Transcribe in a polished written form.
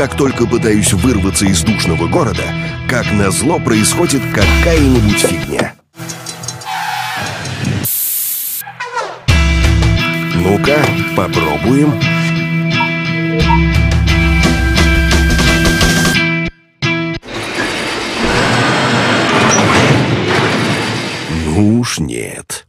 Как только пытаюсь вырваться из душного города, как назло, происходит какая-нибудь фигня. Ну-ка, попробуем. Ну уж нет.